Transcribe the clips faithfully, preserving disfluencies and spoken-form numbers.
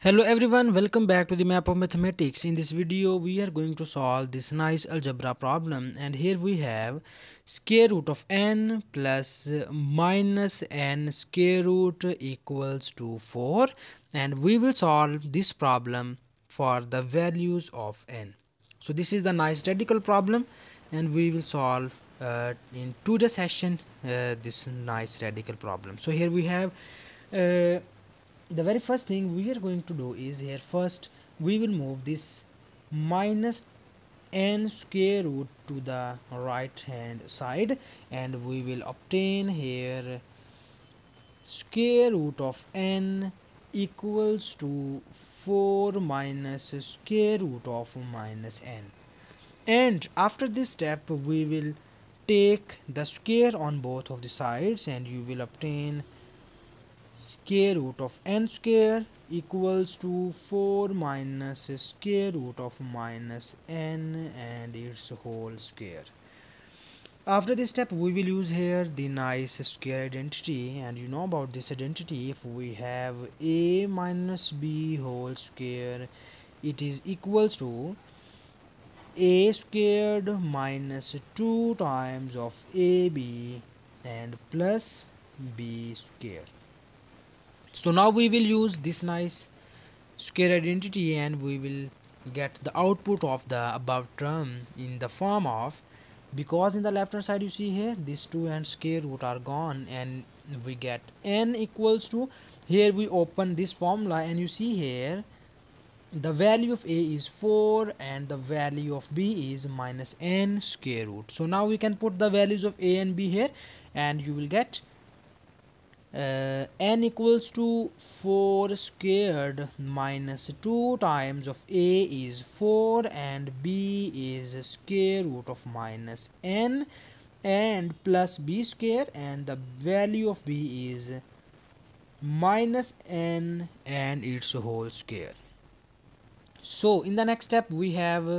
Hello everyone, welcome back to the Map of Mathematics. In this video we are going to solve this nice algebra problem, and here we have square root of n plus minus n square root equals to four, and we will solve this problem for the values of n. So this is the nice radical problem, and we will solve uh, in today's session uh, this nice radical problem. So here we have uh, the very first thing we are going to do is, here first we will move this minus n square root to the right hand side, and we will obtain here square root of n equals to four minus square root of minus n. And after this step we will take the square on both of the sides, and you will obtain square root of n square equals to four minus square root of minus n and its whole square. After this step we will use here the nice square identity, and you know about this identity. If we have a minus b whole square, it is equals to a squared minus two times of ab and plus b square. So now we will use this nice square identity, and we will get the output of the above term in the form of, because in the left hand side you see here these two and square root are gone, and we get n equals to, here we open this formula and you see here the value of a is four and the value of b is minus n square root. So now we can put the values of a and b here, and you will get Uh, n equals to four squared minus two times of a is four and b is square root of minus n and plus b square, and the value of b is minus n and its whole square. So in the next step we have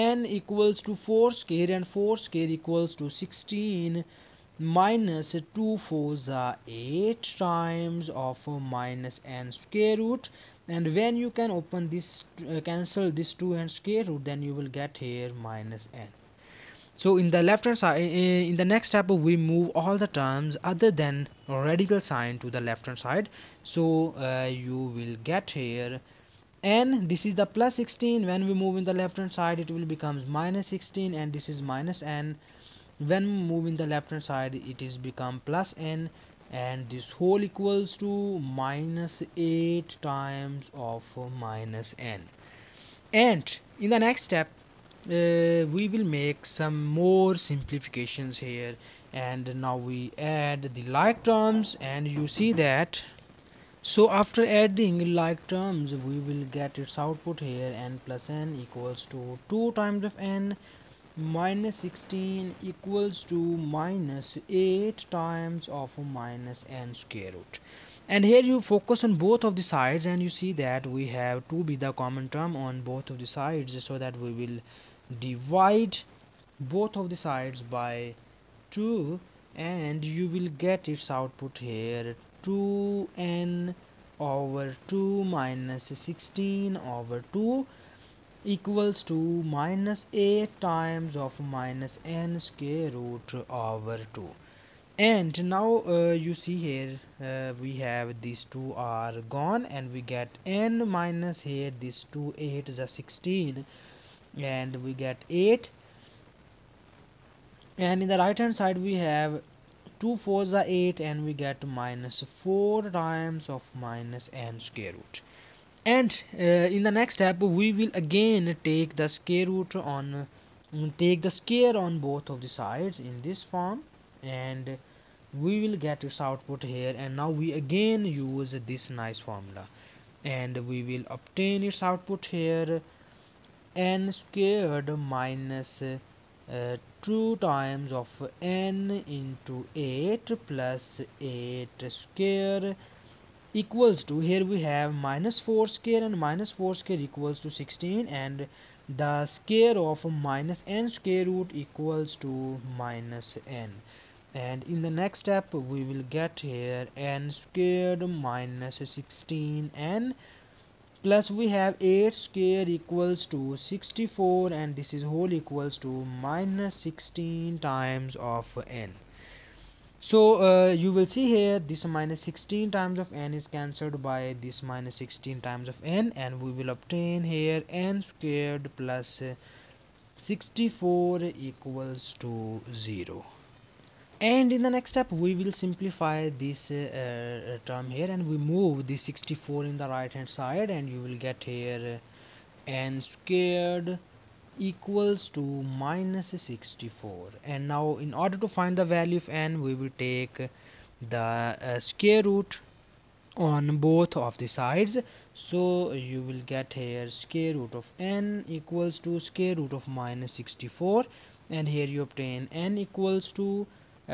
n equals to four square, and four square equals to sixteen minus two fours are eight times of minus n square root, and when you can open this uh, cancel this two and square root, then you will get here minus n. So in the left hand side, in the next step we move all the terms other than radical sign to the left hand side. So uh, you will get here n, this is the plus sixteen, when we move in the left hand side it will becomes minus sixteen, and this is minus n, when moving the left hand side it is become plus n, and this whole equals to minus eight times of minus n. And in the next step uh, we will make some more simplifications here, and now we add the like terms, and you see that, so after adding like terms we will get its output here, n plus n equals to two times of n minus sixteen equals to minus eight times of minus n square root. And here you focus on both of the sides, and you see that we have to be the common term on both of the sides, so that we will divide both of the sides by two, and you will get its output here two n over two minus sixteen over two equals to minus eight times of minus n square root over two. And now uh, you see here uh, we have these two are gone, and we get n minus here these two eight is a sixteen, and we get eight. And in the right hand side we have two fours are eight, and we get minus four times of minus n square root. And uh, in the next step we will again take the square root on take the square on both of the sides in this form, and we will get its output here. And now we again use this nice formula, and we will obtain its output here n squared minus uh, two times of n into eight plus eight square equals to, here we have minus four square, and minus four square equals to sixteen, and the square of minus n square root equals to minus n. And in the next step we will get here n squared minus sixteen n plus we have eight square equals to sixty-four, and this is whole equals to minus sixteen times of n. So uh, you will see here this minus sixteen times of n is cancelled by this minus sixteen times of n, and we will obtain here n squared plus sixty-four equals to zero. And in the next step we will simplify this uh, term here, and we move this sixty-four in the right hand side, and you will get here n squared equals to minus sixty-four. And now in order to find the value of n, we will take the uh, square root on both of the sides, so you will get here square root of n equals to square root of minus sixty-four, and here you obtain n equals to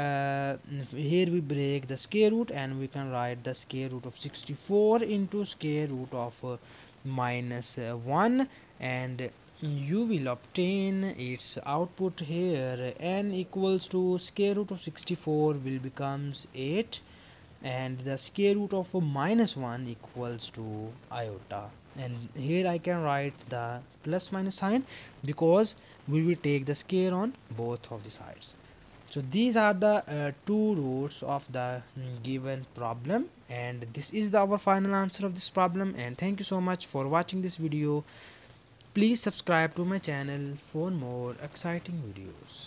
Uh, here we break the square root, and we can write the square root of sixty-four into square root of uh, minus uh, one, and you will obtain its output here. N equals to square root of sixty-four will becomes eight, and the square root of uh, minus one equals to iota. And here I can write the plus minus sign because we will take the square on both of the sides. So these are the uh, two roots of the given problem, and this is the, our final answer of this problem. And thank you so much for watching this video. Please subscribe to my channel for more exciting videos.